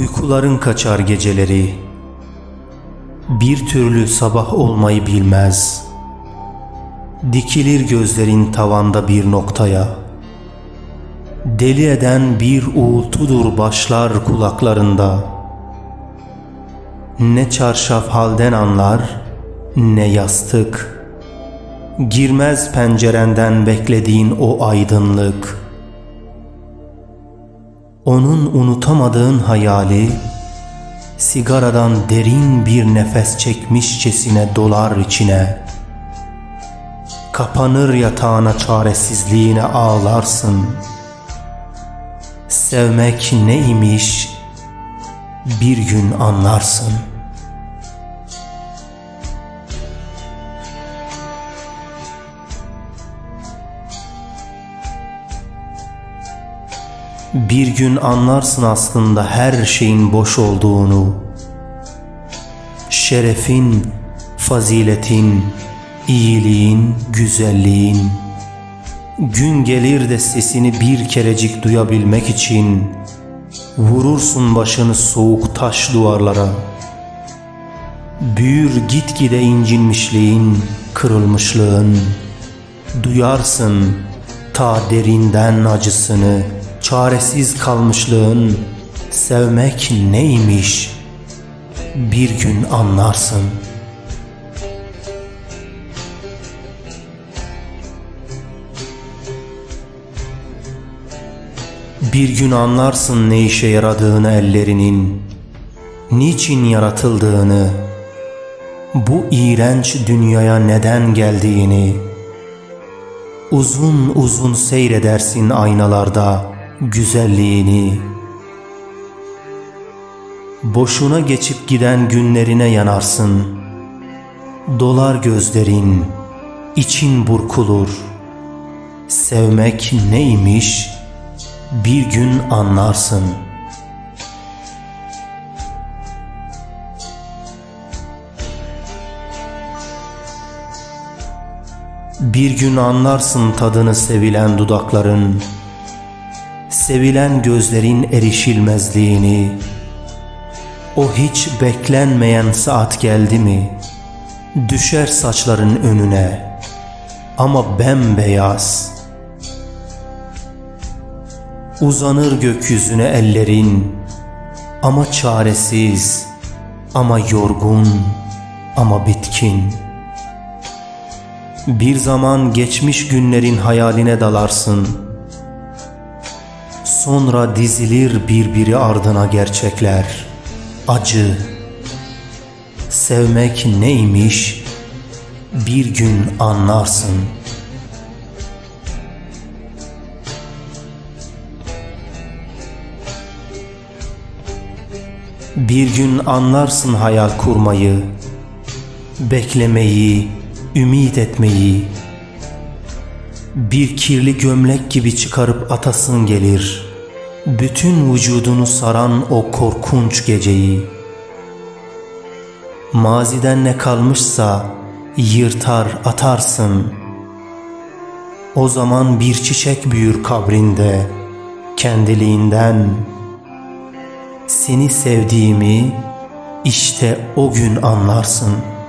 uykuların kaçar geceleri, bir türlü sabah olmayı bilmez. Dikilir gözlerin tavanda bir noktaya, deli eden bir uğultudur başlar kulaklarında. Ne çarşaf halden anlar, ne yastık, girmez pencerenden beklediğin o aydınlık. Onun unutamadığın hayali, sigaradan derin bir nefes çekmişçesine dolar içine. Kapanır yatağına, çaresizliğine ağlarsın. Sevmek neymiş, bir gün anlarsın. Bir gün anlarsın aslında her şeyin boş olduğunu. Şerefin, faziletin, iyiliğin, güzelliğin. Gün gelir de sesini bir kerecik duyabilmek için vurursun başını soğuk taş duvarlara. Büyür gitgide incinmişliğin, kırılmışlığın. Duyarsın ta derinden acısını, çaresiz kalmışlığın. Sevmek neymiş, bir gün anlarsın. Bir gün anlarsın ne işe yaradığını ellerinin, niçin yaratıldığını, bu iğrenç dünyaya neden geldiğini. Uzun uzun seyredersin aynalarda güzelliğini. Boşuna geçip giden günlerine yanarsın. Dolar gözlerin, için burkulur. Sevmek neymiş, bir gün anlarsın. Bir gün anlarsın tadını sevilen dudakların, sevilen gözlerin erişilmezliğini. O hiç beklenmeyen saat geldi mi, düşer saçların önüne ama bembeyaz. Uzanır gökyüzüne ellerin, ama çaresiz, ama yorgun, ama bitkin. Bir zaman geçmiş günlerin hayaline dalarsın. Sonra dizilir birbiri ardına gerçekler, acı. Sevmek neymiş, bir gün anlarsın. Bir gün anlarsın hayal kurmayı, beklemeyi, ümit etmeyi. Bir kirli gömlek gibi çıkarıp atasın gelir, bütün vücudunu saran o korkunç geceyi. Maziden ne kalmışsa yırtar atarsın. O zaman bir çiçek büyür kabrinde, kendiliğinden. Seni sevdiğimi işte o gün anlarsın.